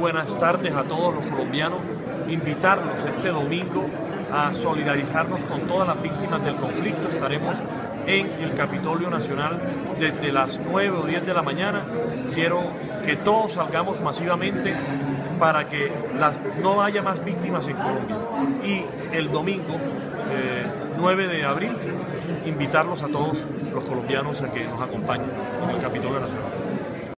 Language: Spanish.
buenas tardes a todos los colombianos. Invitarlos este domingo a solidarizarnos con todas las víctimas del conflicto. Estaremos en el Capitolio Nacional desde las 9 o 10 de la mañana. Quiero que todos salgamos masivamente para que no haya más víctimas en Colombia. Y el domingo 9 de abril, invitarlos a todos los colombianos a que nos acompañen en el Capitolio Nacional.